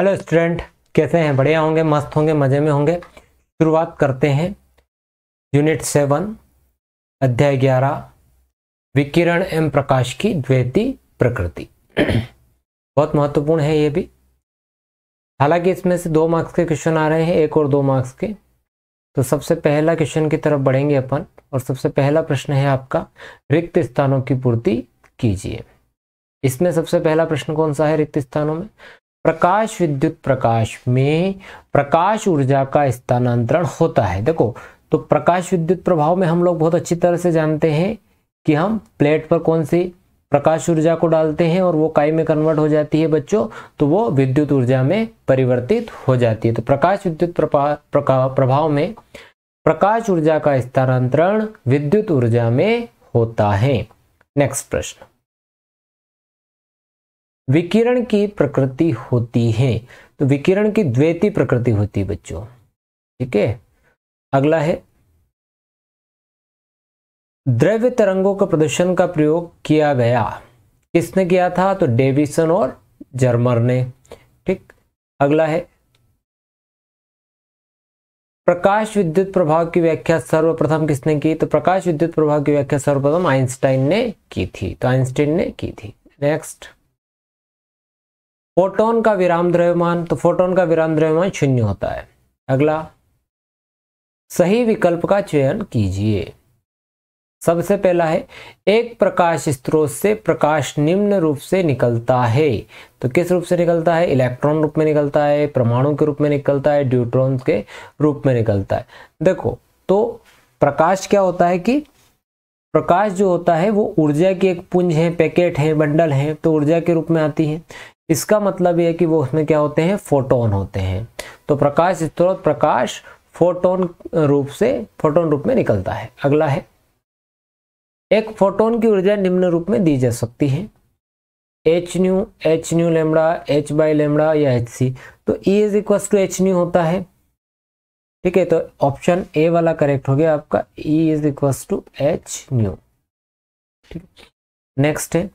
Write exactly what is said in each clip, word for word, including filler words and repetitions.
Hello student, कैसे हैं? बढ़िया होंगे, मस्त होंगे, मज़े में होंगे। शुरुआत करते हैं यूनिट सेवन अध्याय ग्यारह विकिरण एवं प्रकाश की द्वैती प्रकृति। बहुत महत्वपूर्ण है ये भी। हालांकि इसमें से दो मार्क्स के क्वेश्चन आ रहे हैं, एक और दो मार्क्स के। तो सबसे पहला क्वेश्चन की तरफ बढ़ेंगे अपन, और सबसे पहला प्रश्न है आपका रिक्त स्थानों की पूर्ति कीजिए। इसमें सबसे पहला प्रश्न कौन सा है? रिक्त स्थानों में प्रकाश विद्युत प्रकाश में प्रकाश ऊर्जा का स्थानांतरण होता है। देखो, तो प्रकाश विद्युत प्रभाव में हम लोग बहुत अच्छी तरह से जानते हैं कि हम प्लेट पर कौन सी प्रकाश ऊर्जा को डालते हैं और वो काई में कन्वर्ट हो जाती है बच्चों, तो वो विद्युत ऊर्जा में परिवर्तित हो जाती है। तो प्रकाश विद्युत प्रभाव में प्रकाश ऊर्जा का स्थानांतरण विद्युत ऊर्जा में होता है। नेक्स्ट प्रश्न, विकिरण की प्रकृति होती है, तो विकिरण की द्वैती प्रकृति होती है बच्चों, ठीक है। अगला है, द्रव्य तरंगों का प्रदर्शन का प्रयोग किया गया, किसने किया था? तो डेविसन और जर्मर ने, ठीक। अगला है, प्रकाश विद्युत प्रभाव की व्याख्या सर्वप्रथम किसने की? तो प्रकाश विद्युत प्रभाव की व्याख्या सर्वप्रथम आइंस्टाइन ने की थी, तो आइंस्टाइन ने की थी। नेक्स्ट, फोटोन का विराम द्रव्यमान, तो फोटोन का विराम द्रव्यमान शून्य होता है। अगला, सही विकल्प का चयन कीजिए। सबसे पहला है, एक प्रकाश स्रोत से प्रकाश निम्न रूप से निकलता है, तो किस रूप से निकलता है? इलेक्ट्रॉन रूप में निकलता है, परमाणु के रूप में निकलता है, ड्यूट्रॉन के रूप में निकलता है। देखो, तो प्रकाश क्या होता है कि प्रकाश जो होता है वो ऊर्जा की एक पुंज है, पैकेट है, बंडल है, तो ऊर्जा के रूप में आती है। इसका मतलब यह है कि वो उसमें क्या होते हैं? फोटोन होते हैं। तो प्रकाश स्रोत प्रकाश फोटोन रूप से फोटोन रूप में निकलता है। अगला है, एक फोटोन की ऊर्जा निम्न रूप में दी जा सकती है, H nu, H nu lambda, H by lambda या एच सी, तो E is equal to H nu होता है, ठीक है। तो ऑप्शन ए वाला करेक्ट हो गया आपका, E is equal to H nu, ठीक है। नेक्स्ट है,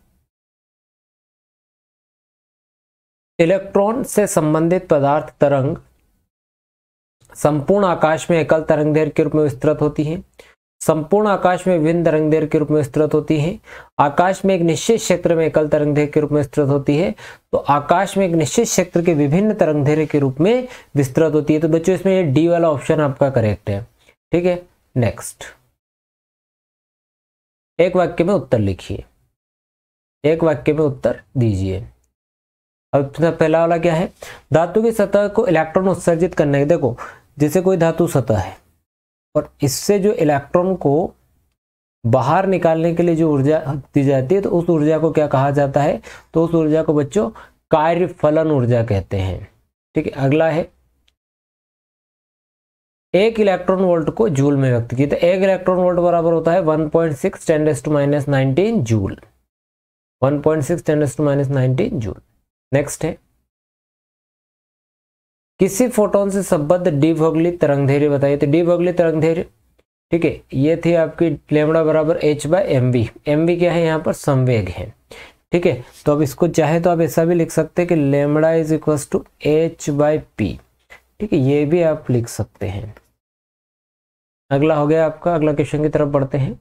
इलेक्ट्रॉन से संबंधित पदार्थ तरंग संपूर्ण आकाश में एकल तरंगदैर्घ्य के रूप में विस्तृत होती है, संपूर्ण आकाश में विभिन्न तरंगदैर्घ्य के रूप में विस्तृत होती है, आकाश में एक निश्चित क्षेत्र में एकल तरंगदैर्घ्य के रूप में विस्तृत होती है, तो आकाश में एक निश्चित क्षेत्र के विभिन्न तरंगदैर्घ्य के रूप में विस्तृत होती है। तो बच्चों, इसमें ये डी वाला ऑप्शन आपका करेक्ट है, ठीक है। नेक्स्ट, एक वाक्य में उत्तर लिखिए, एक वाक्य में उत्तर दीजिए। अब पहला वाला क्या है? धातु की सतह को इलेक्ट्रॉन उत्सर्जित करने के, देखो जैसे कोई धातु सतह है और इससे जो इलेक्ट्रॉन को बाहर निकालने के लिए जो ऊर्जा दी जाती है, तो उस ऊर्जा को क्या कहा जाता है? तो उस ऊर्जा को बच्चों कार्य फलन ऊर्जा कहते हैं, ठीक है। अगला है, एक इलेक्ट्रॉन वोल्ट को जूल में व्यक्त किया, तो एक इलेक्ट्रॉन वोल्ट बराबर होता है one point six ten two minus nineteen joule, one point six ten two minus nineteen joule. Next है, किसी फोटोन से संबद्ध डिवोगली तरंगदैर्घ्य बताइए, तो डिवोगली तरंगदैर्घ्य, ठीक है, ये थी आपकी लैम्बडा बराबर H by M V. M V क्या है यहाँ पर? संवेग है, ठीक है। तो अब इसको चाहे तो आप ऐसा भी लिख सकते हैं कि lambda is equal to H by P, ठीक है, ये भी आप लिख सकते हैं। अगला हो गया आपका, अगला क्वेश्चन की तरफ बढ़ते हैं।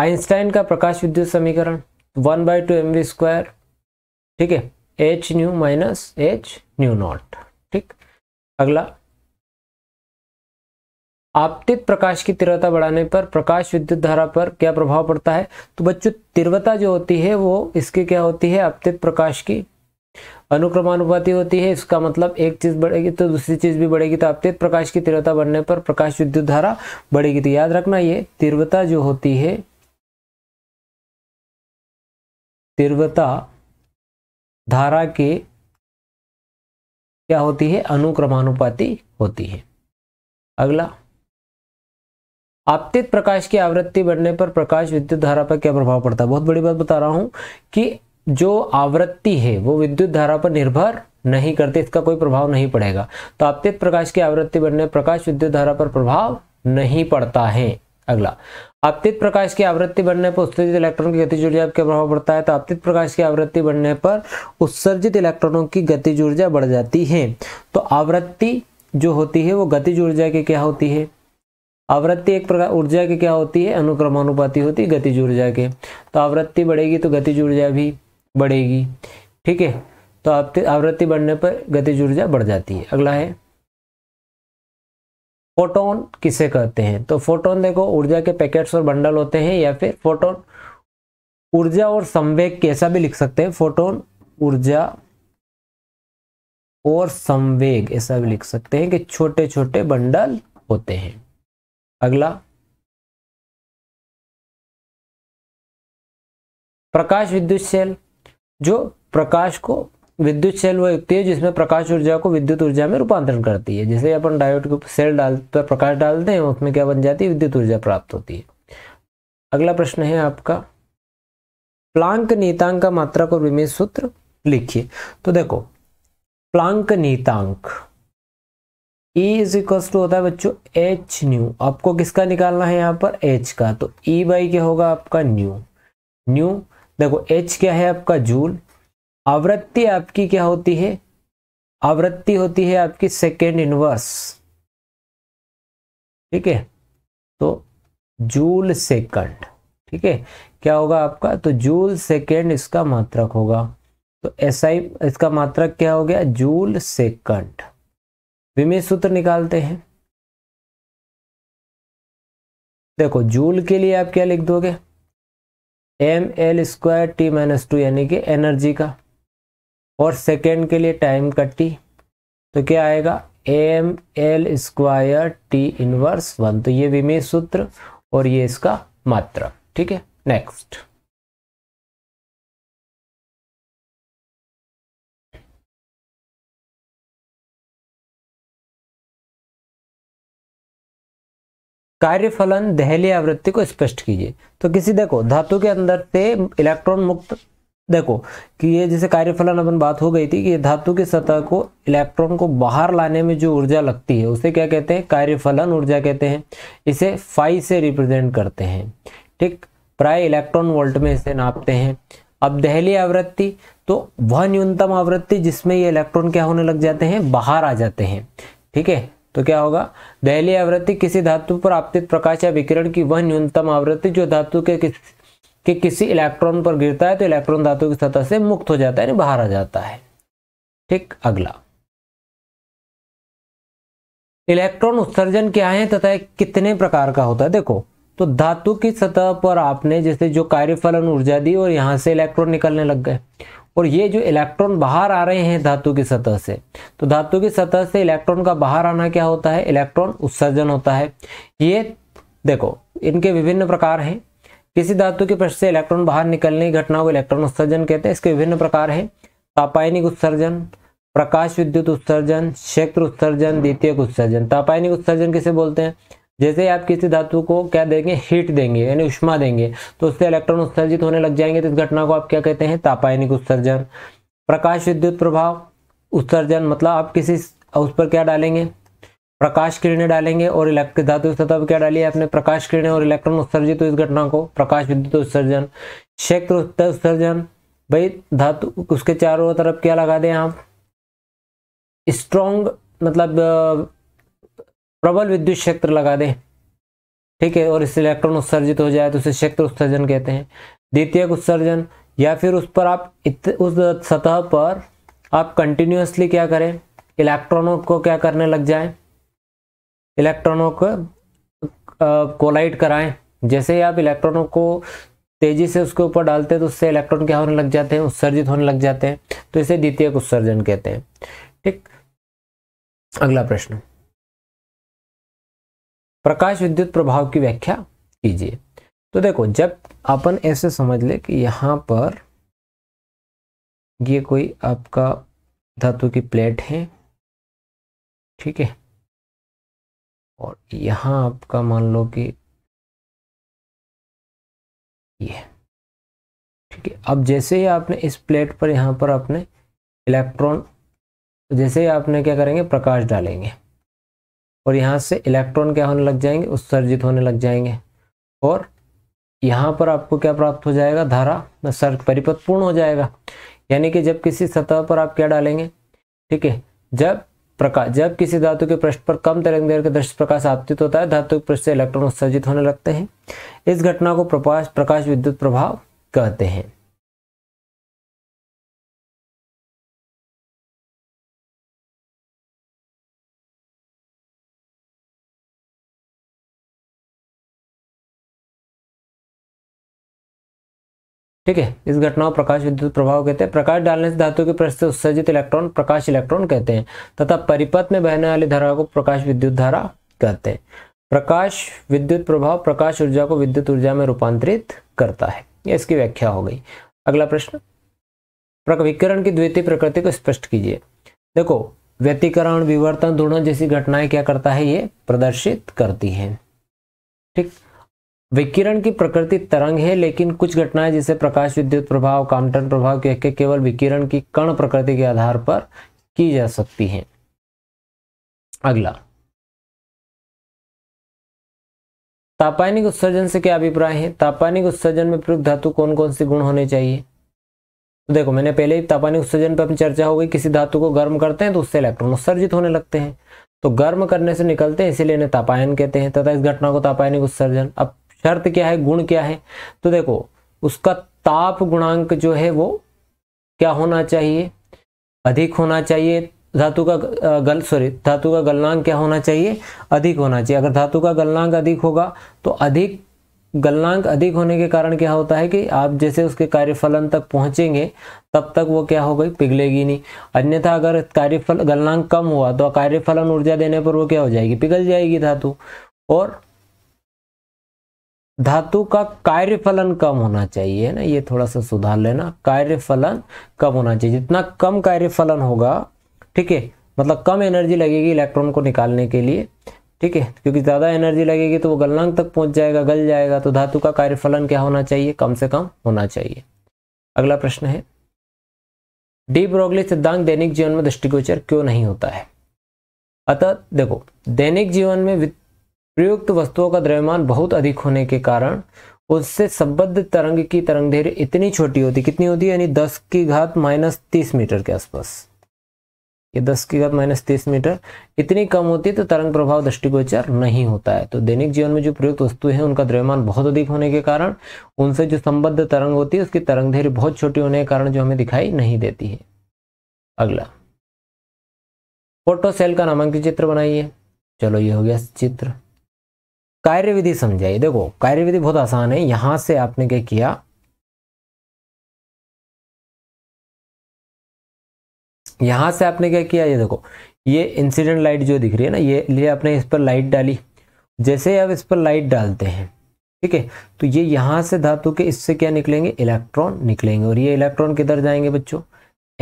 आइंस्टाइन का प्रकाश विद्युत समीकरण, one by two M V square, ठीक है, H nu minus H nu not, ठीक। अगला, आपतित प्रकाश की तीव्रता बढ़ाने पर प्रकाश विद्युत धारा पर क्या प्रभाव पड़ता है? तो बच्चों, तीव्रता जो होती है वो इसकी क्या होती है? आपतित प्रकाश की अनुक्रमानुपाती होती है। इसका मतलब एक चीज बढ़ेगी तो दूसरी चीज भी बढ़ेगी, तो आपतित प्रकाश की तीव्रता बढ़ने पर प्रकाश विद्युत धारा बढ़ेगी। तो याद रखना, ये तीव्रता जो होती है, तीव्रता धारा के क्या होती है? अनुक्रमानुपाती होती है। अगला, आपतित प्रकाश की आवृत्ति बढ़ने पर प्रकाश विद्युत धारा पर क्या प्रभाव पड़ता है? बहुत बड़ी बात बता रहा हूं कि जो आवृत्ति है वो विद्युत धारा पर निर्भर नहीं करती, इसका कोई प्रभाव नहीं पड़ेगा। तो आपतित प्रकाश की आवृत्ति बढ़ने पर प्रकाश विद्युत धारा पर प्रभाव नहीं पड़ता है। अगला, आपतित प्रकाश की आवृत्ति बढ़ने पर उत्सर्जित इलेक्ट्रॉन की गतिज ऊर्जा क्या प्रभाव पड़ता है, तो आपतित प्रकाश की आवृत्ति बढ़ने पर उत्सर्जित इलेक्ट्रॉनों की गतिज ऊर्जा बढ़ जाती है। तो आवृत्ति जो होती है वो गतिज ऊर्जा के क्या होती है, आवृत्ति एक प्रकार ऊर्जा की क्या होती है, अनुक्रमानुपाती होती है गतिज ऊर्जा के। तो आवृत्ति बढ़ेगी तो गतिज ऊर्जा भी बढ़ेगी, ठीक है। तो आपतित आवृत्ति बढ़ने पर गतिज ऊर्जा बढ़ जाती है। अगला है फोटोन किसे कहते हैं, तो फोटोन देखो ऊर्जा के पैकेट्स और बंडल होते हैं, या फिर फोटोन ऊर्जा और संवेग कैसा भी लिख सकते हैं, फोटोन ऊर्जा और संवेग ऐसा भी लिख सकते हैं कि छोटे छोटे बंडल होते हैं। अगला प्रकाश विद्युत सेल, जो प्रकाश को विद्युत सेल वह युक्ति है जिसमें प्रकाश ऊर्जा को विद्युत ऊर्जा में रूपांतरण करती है। जैसे अपन डायोड के सेल डाल पर प्रकाश डालते हैं उसमें क्या बन जाती है, विद्युत ऊर्जा प्राप्त होती है। अगला प्रश्न है आपका प्लांक नियतांक का मात्रक और विमेय सूत्र लिखिए। तो देखो प्लांक नियतांक E इज इक्वल टू होता है बच्चों एच न्यू, आपको किसका निकालना है यहाँ पर एच का, तो ई बाई क्या होगा आपका न्यू। न्यू देखो एच क्या है आपका जूल, आवृत्ति आपकी क्या होती है, आवृत्ति होती है आपकी सेकेंड इनवर्स, ठीक है, तो जूल सेकंड, ठीक है, क्या होगा आपका, तो जूल सेकंड इसका मात्रक होगा। तो एसआई इसका मात्रक क्या हो गया, जूल सेकंड। विमेय सूत्र निकालते हैं, देखो जूल के लिए आप क्या लिख दोगे, M L square T minus two यानी कि एनर्जी का, और सेकेंड के लिए टाइम का टी, तो क्या आएगा M L square T inverse one. तो ये विमेय सूत्र और ये इसका मात्रा, ठीक है। नेक्स्ट कार्यफलन दहलीय आवृत्ति को स्पष्ट कीजिए। तो किसी देखो धातु के अंदर से इलेक्ट्रॉन मुक्त, देखो कि ये जैसे कार्यफलन अपन बात हो गई थी कि धातु की सतह को इलेक्ट्रॉन को बाहर लाने में जो ऊर्जा लगती है उसे क्या कहते हैं, कार्यफलन ऊर्जा कहते हैं। इसे फाई से रिप्रेजेंट करते हैं, ठीक, प्राय इलेक्ट्रॉन वोल्ट में इसे नापते हैं। अब दहलीय आवृत्ति तो वह न्यूनतम आवृत्ति जिसमें ये इलेक्ट्रॉन क्या होने लग जाते हैं, बाहर आ जाते हैं, ठीक है। तो क्या होगा दहलीय आवृत्ति, किसी धातु पर आपतित प्रकाश या विकिरण की वह न्यूनतम आवृत्ति जो धातु के, किस, के किसी इलेक्ट्रॉन पर गिरता है तो इलेक्ट्रॉन धातु की सतह से मुक्त हो जाता है, यानी बाहर आ जाता है, ठीक। अगला इलेक्ट्रॉन उत्सर्जन क्या है तथा कितने प्रकार का होता है। देखो तो धातु की सतह पर आपने जैसे जो कार्यफलन ऊर्जा दी और यहाँ से इलेक्ट्रॉन निकलने लग गए, और ये जो इलेक्ट्रॉन बाहर आ रहे हैं धातु की सतह से, तो धातु की सतह से इलेक्ट्रॉन का बाहर आना क्या होता है, इलेक्ट्रॉन उत्सर्जन होता है। ये देखो इनके विभिन्न प्रकार हैं, किसी धातु के पृष्ठ से इलेक्ट्रॉन बाहर निकलने की घटना को इलेक्ट्रॉन उत्सर्जन कहते हैं। इसके विभिन्न प्रकार हैं, तापायनिक उत्सर्जन, प्रकाश विद्युत उत्सर्जन, क्षेत्र उत्सर्जन, द्वितीयक उत्सर्जन। तापायनिक उत्सर्जन किसे बोलते हैं, जैसे आप किसी धातु को क्या देंगे, हीट देंगे यानी उष्मा देंगे, तो उससे इलेक्ट्रॉन उत्सर्जित होने लग जाएंगे, तो इस घटना को आप क्या कहते हैं, तापायनिक उत्सर्जन। प्रकाश विद्युत प्रभाव उत्सर्जन मतलब आप किसी उस पर क्या डालेंगे, प्रकाश किरणें डालेंगे और इलेक्ट्रिक धातु सतह पर क्या डाली है आपने, प्रकाश किरणें और इलेक्ट्रॉन उत्सर्जित, तो इस घटना को प्रकाश विद्युत उत्सर्जन। क्षेत्र उत्सर्जन भाई धातु उसके चारों तरफ क्या लगा दें आप, स्ट्रॉन्ग मतलब प्रबल विद्युत क्षेत्र लगा दें, ठीक है, और इससे इलेक्ट्रॉन उत्सर्जित हो जाए तो उसे क्षेत्र उत्सर्जन कहते हैं। द्वितीयक उत्सर्जन या फिर उस पर आप इत, उस सतह पर आप कंटिन्यूअसली क्या करें, इलेक्ट्रॉनों को क्या करने लग जाए, इलेक्ट्रॉनों को कोलाइड कराएं। जैसे ही आप इलेक्ट्रॉनों को तेजी से उसके ऊपर डालते हैं तो उससे इलेक्ट्रॉन क्या होने लग जाते हैं, उत्सर्जित होने लग जाते हैं, तो इसे द्वितीयक उत्सर्जन कहते हैं, ठीक। अगला प्रश्न प्रकाश विद्युत प्रभाव की व्याख्या कीजिए। तो देखो जब अपन ऐसे समझ ले कि यहाँ पर ये कोई आपका धातु की प्लेट है, ठीक है, और यहाँ आपका मान लो कि ये, ठीक है। अब जैसे ही आपने इस प्लेट पर यहाँ पर आपने इलेक्ट्रॉन, जैसे ही आपने क्या करेंगे प्रकाश डालेंगे और यहाँ से इलेक्ट्रॉन क्या होने लग जाएंगे, उत्सर्जित होने लग जाएंगे, और यहाँ पर आपको क्या प्राप्त हो जाएगा, धारा सर्क परिपथ पूर्ण हो जाएगा। यानी कि जब किसी सतह पर आप क्या डालेंगे, ठीक है, जब प्रकाश जब किसी धातु के पृष्ठ पर कम तरंगदैर्घ्य का दृश्य प्रकाश आपतित होता है, धातु के पृष्ठ से इलेक्ट्रॉन उत्सर्जित होने लगते हैं। इस घटना को प्रकाश प्रकाश विद्युत प्रभाव कहते हैं। ठीक है, इस घटना को प्रकाश विद्युत प्रभाव कहते हैं। प्रकाश डालने से धातु के पृष्ठ से उत्सर्जित इलेक्ट्रॉन प्रकाश इलेक्ट्रॉन कहते हैं तथा परिपथ में बहने वाली धारा को प्रकाश विद्युत धारा कहते हैं। प्रकाश विद्युत प्रभाव प्रकाश ऊर्जा को विद्युत ऊर्जा में रूपांतरित करता है। ये इसकी व्याख्या हो गई। अगला प्रश्न, विकिरण की द्वितीय प्रकृति को स्पष्ट कीजिए। देखो, व्यतिकरण, विवर्तन, घूर्णन जैसी घटनाएं क्या करता है, ये प्रदर्शित करती है। ठीक, विकिरण की प्रकृति तरंग है, लेकिन कुछ घटनाएं जैसे प्रकाश विद्युत प्रभाव, काम्पटन प्रभाव कह के केवल विकिरण की कण प्रकृति के आधार पर की जा सकती हैं। अगला, तापायनिक उत्सर्जन से क्या अभिप्राय है, तापायनिक उत्सर्जन में प्रयुक्त धातु कौन कौन से गुण होने चाहिए। तो देखो, मैंने पहले ही तापायनिक उत्सर्जन पर अपनी चर्चा हो गई। किसी धातु को गर्म करते हैं तो उससे इलेक्ट्रॉन उत्सर्जित होने लगते हैं, तो गर्म करने से निकलते हैं, इसीलिए इन्हें तापायन कहते हैं तथा इस घटना को तापायनिक उत्सर्जन। अब शर्त क्या है, गुण क्या है, तो देखो उसका ताप गुणांक जो है वो क्या होना चाहिए, अधिक होना चाहिए। धातु का गल सॉरी धातु का गलनांक क्या होना चाहिए, अधिक होना चाहिए। अगर धातु का गलनांक अधिक होगा तो अधिक गलनांक अधिक होने के कारण क्या होता है कि आप जैसे उसके कार्यफलन तक पहुंचेंगे तब तक वो क्या हो गई, पिघलेगी नहीं। अन्यथा अगर कार्यफल गलनांक कम हुआ तो कार्यफलन ऊर्जा देने पर वो क्या हो जाएगी, पिघल जाएगी धातु। और धातु का कार्यफलन कम होना चाहिए ना, ये थोड़ा सा सुधार लेना, कार्यफलन कम होना चाहिए। जितना कम कार्यफलन होगा, ठीक है, मतलब कम एनर्जी लगेगी इलेक्ट्रॉन को निकालने के लिए, ठीक है, क्योंकि ज़्यादा एनर्जी लगेगी तो वो गलनांक तक पहुंच जाएगा, गल जाएगा। तो धातु का कार्यफलन क्या होना चाहिए, कम से कम होना चाहिए। अगला प्रश्न है, डी ब्रोगली सिद्धांत दैनिक जीवन में दृष्टिगोचर क्यों नहीं होता है। अतः देखो, दैनिक जीवन में प्रयुक्त वस्तुओं का द्रव्यमान बहुत अधिक होने के कारण उससे संबद्ध तरंग की तरंगदैर्घ्य इतनी छोटी होती, कितनी होती है, यानी दस की घात माइनस तीस मीटर के आसपास, ये दस की घात माइनस तीस मीटर इतनी कम होती है तो तरंग प्रभाव दृष्टिगोचर नहीं होता है। तो दैनिक जीवन में जो प्रयुक्त वस्तु है उनका द्रव्यमान बहुत अधिक होने के कारण उनसे जो संबद्ध तरंग होती है उसकी तरंगदैर्घ्य बहुत छोटी होने के कारण जो हमें दिखाई नहीं देती है। अगला, फोटोसेल का नामांकित चित्र बनाइए। चलो, ये हो गया चित्र। कार्यविधि समझाइए। देखो, कार्यविधि बहुत आसान है। यहां से आपने क्या किया, यहाँ से आपने क्या किया, ये देखो ये इंसिडेंट लाइट जो दिख रही है ना, ये लिए आपने इस पर लाइट डाली। जैसे आप इस पर लाइट डालते हैं, ठीक है, तो ये यहाँ से धातु के इससे क्या निकलेंगे, इलेक्ट्रॉन निकलेंगे। और ये इलेक्ट्रॉन किधर जाएंगे बच्चों,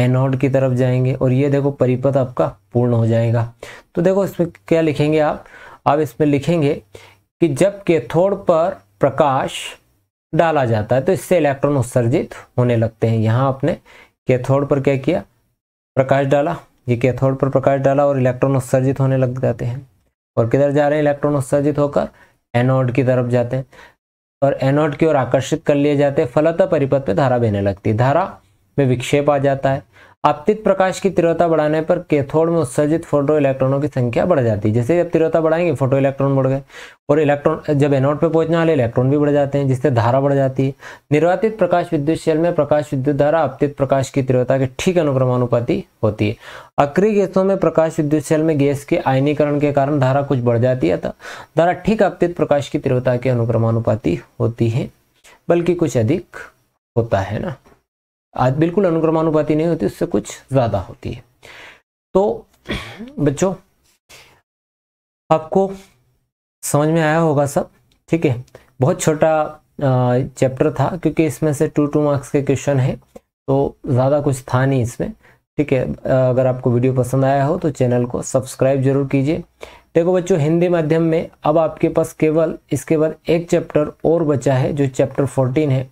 एनोड की तरफ जाएंगे। और ये देखो परिपथ आपका पूर्ण हो जाएगा। तो देखो इसमें क्या लिखेंगे आप आप इसमें लिखेंगे कि जब कैथोड पर प्रकाश डाला जाता है तो इससे इलेक्ट्रॉन उत्सर्जित होने लगते हैं। यहाँ आपने कैथोड पर क्या किया, प्रकाश डाला, ये कैथोड पर प्रकाश डाला और इलेक्ट्रॉन उत्सर्जित होने लग जाते हैं। और किधर जा रहे हैं इलेक्ट्रॉन, उत्सर्जित होकर एनोड की तरफ जाते हैं और एनोड की ओर आकर्षित कर लिए जाते हैं। फलतः परिपथ में धारा बहने लगती है, धारा में विक्षेप आ जाता है। आपतित प्रकाश की तीव्रता बढ़ाने पर कैथोड में उत्सर्जित फोटो इलेक्ट्रॉनों की संख्या बढ़ जाती है। जैसे जब तीव्रता बढ़ाएंगे फोटो इलेक्ट्रॉन बढ़ गए, और इलेक्ट्रॉन जब एनोड पर पहुंचने वाले इलेक्ट्रॉन भी बढ़ जाते हैं, जिससे धारा बढ़ जाती है। निर्वातित प्रकाश विद्युत शेल में प्रकाश विद्युत धारा आपतित प्रकाश की तीव्रता के ठीक अनुक्रमानुपाती होती है। अक्रिय गैसों में प्रकाश विद्युत शेल में गैस के आयनीकरण के कारण धारा कुछ बढ़ जाती है, धारा ठीक आपतित प्रकाश की तीव्रता के अनुक्रमानुपाती होती है, बल्कि कुछ अधिक होता है ना, आज बिल्कुल अनुक्रमानुपाती नहीं होती, उससे कुछ ज्यादा होती है। तो बच्चों आपको समझ में आया होगा सब, ठीक है। बहुत छोटा चैप्टर था क्योंकि इसमें से टू टू मार्क्स के क्वेश्चन है, तो ज़्यादा कुछ था नहीं इसमें, ठीक है। अगर आपको वीडियो पसंद आया हो तो चैनल को सब्सक्राइब जरूर कीजिए। देखो बच्चों, हिंदी माध्यम में अब आपके पास केवल इसके बाद एक चैप्टर और बचा है, जो चैप्टर फोर्टीन है,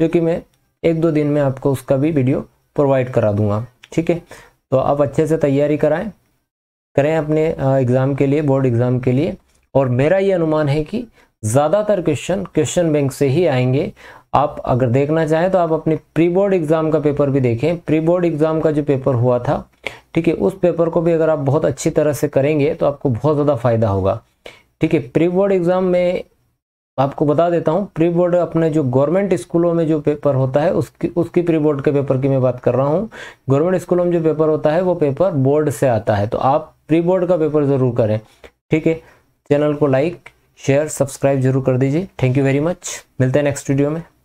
जो कि मैं एक दो दिन में आपको उसका भी वीडियो प्रोवाइड करा दूंगा, ठीक है। तो आप अच्छे से तैयारी कराएं करें अपने एग्ज़ाम के लिए, बोर्ड एग्ज़ाम के लिए। और मेरा ये अनुमान है कि ज़्यादातर क्वेश्चन क्वेश्चन बैंक से ही आएंगे। आप अगर देखना चाहें तो आप अपने प्री बोर्ड एग्ज़ाम का पेपर भी देखें। प्री बोर्ड एग्ज़ाम का जो पेपर हुआ था, ठीक है, उस पेपर को भी अगर आप बहुत अच्छी तरह से करेंगे तो आपको बहुत ज़्यादा फ़ायदा होगा। ठीक है, प्री बोर्ड एग्ज़ाम में आपको बता देता हूँ, प्री बोर्ड अपने जो गवर्नमेंट स्कूलों में जो पेपर होता है उसकी उसकी प्री बोर्ड के पेपर की मैं बात कर रहा हूँ। गवर्नमेंट स्कूलों में जो पेपर होता है वो पेपर बोर्ड से आता है, तो आप प्री बोर्ड का पेपर ज़रूर करें। ठीक है, चैनल को लाइक शेयर सब्सक्राइब जरूर कर दीजिए। थैंक यू वेरी मच, मिलते हैं नेक्स्ट वीडियो में।